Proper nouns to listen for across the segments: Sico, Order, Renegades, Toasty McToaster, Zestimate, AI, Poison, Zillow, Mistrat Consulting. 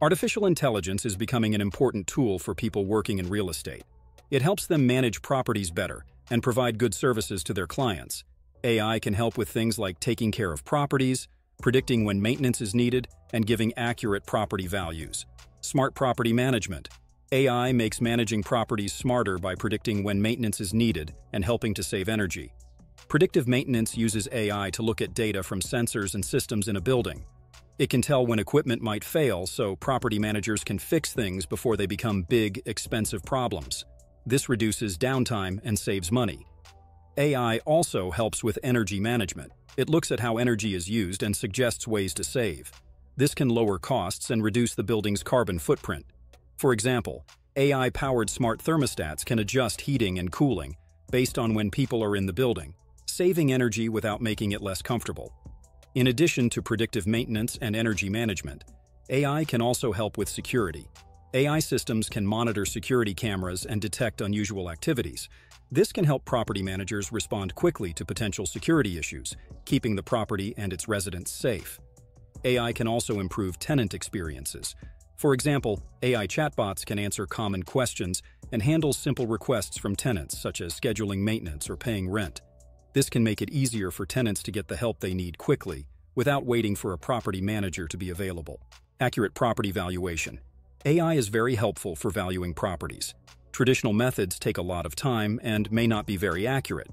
Artificial intelligence is becoming an important tool for people working in real estate. It helps them manage properties better and provide good services to their clients. AI can help with things like taking care of properties, predicting when maintenance is needed, and giving accurate property values. Smart property management. AI makes managing properties smarter by predicting when maintenance is needed and helping to save energy. Predictive maintenance uses AI to look at data from sensors and systems in a building. It can tell when equipment might fail, so property managers can fix things before they become big, expensive problems. This reduces downtime and saves money. AI also helps with energy management. It looks at how energy is used and suggests ways to save. This can lower costs and reduce the building's carbon footprint. For example, AI-powered smart thermostats can adjust heating and cooling based on when people are in the building, saving energy without making it less comfortable. In addition to predictive maintenance and energy management, AI can also help with security. AI systems can monitor security cameras and detect unusual activities. This can help property managers respond quickly to potential security issues, keeping the property and its residents safe. AI can also improve tenant experiences. For example, AI chatbots can answer common questions and handle simple requests from tenants, such as scheduling maintenance or paying rent. This can make it easier for tenants to get the help they need quickly, without waiting for a property manager to be available. Accurate property valuation. AI is very helpful for valuing properties. Traditional methods take a lot of time and may not be very accurate.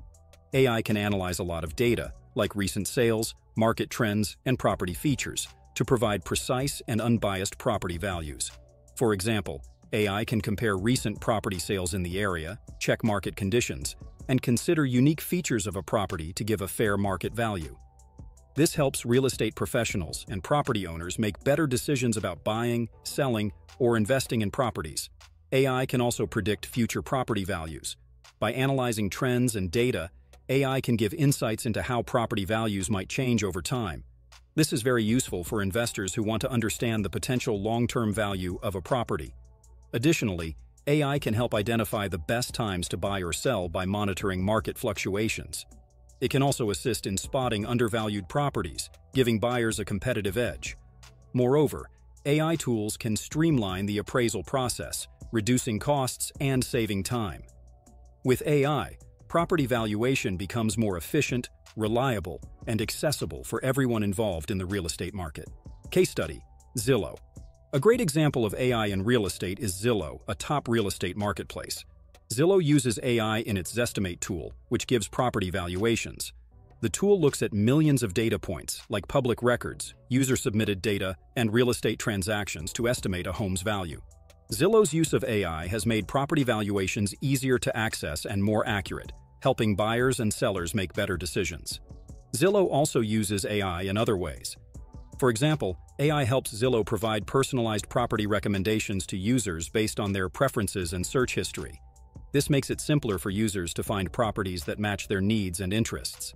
AI can analyze a lot of data, like recent sales, market trends, and property features, to provide precise and unbiased property values. For example, AI can compare recent property sales in the area, check market conditions, and consider unique features of a property to give a fair market value. This helps real estate professionals and property owners make better decisions about buying, selling, or investing in properties. AI can also predict future property values. By analyzing trends and data, AI can give insights into how property values might change over time. This is very useful for investors who want to understand the potential long-term value of a property. Additionally, AI can help identify the best times to buy or sell by monitoring market fluctuations. It can also assist in spotting undervalued properties, giving buyers a competitive edge. Moreover, AI tools can streamline the appraisal process, reducing costs and saving time. With AI, property valuation becomes more efficient, reliable, and accessible for everyone involved in the real estate market. Case study: Zillow. A great example of AI in real estate is Zillow, a top real estate marketplace. Zillow uses AI in its Zestimate tool, which gives property valuations. The tool looks at millions of data points, like public records, user-submitted data, and real estate transactions to estimate a home's value. Zillow's use of AI has made property valuations easier to access and more accurate, helping buyers and sellers make better decisions. Zillow also uses AI in other ways. For example, AI helps Zillow provide personalized property recommendations to users based on their preferences and search history. This makes it simpler for users to find properties that match their needs and interests.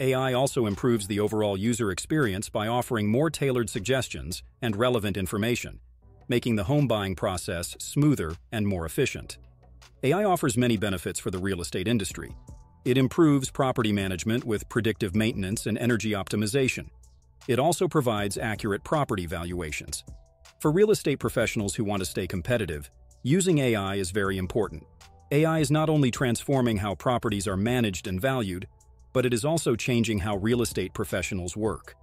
AI also improves the overall user experience by offering more tailored suggestions and relevant information, making the home buying process smoother and more efficient. AI offers many benefits for the real estate industry. It improves property management with predictive maintenance and energy optimization. It also provides accurate property valuations. For real estate professionals who want to stay competitive, using AI is very important. AI is not only transforming how properties are managed and valued, but it is also changing how real estate professionals work.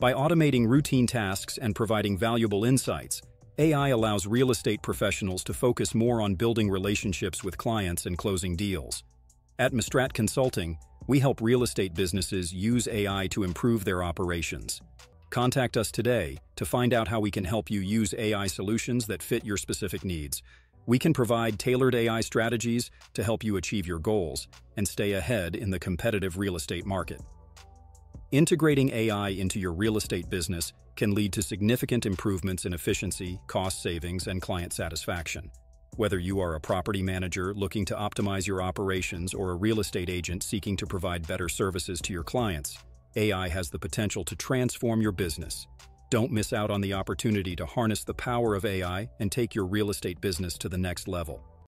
By automating routine tasks and providing valuable insights, AI allows real estate professionals to focus more on building relationships with clients and closing deals. At Mistrat Consulting, we help real estate businesses use AI to improve their operations. Contact us today to find out how we can help you use AI solutions that fit your specific needs. We can provide tailored AI strategies to help you achieve your goals and stay ahead in the competitive real estate market. Integrating AI into your real estate business can lead to significant improvements in efficiency, cost savings, and client satisfaction. Whether you are a property manager looking to optimize your operations or a real estate agent seeking to provide better services to your clients, AI has the potential to transform your business. Don't miss out on the opportunity to harness the power of AI and take your real estate business to the next level.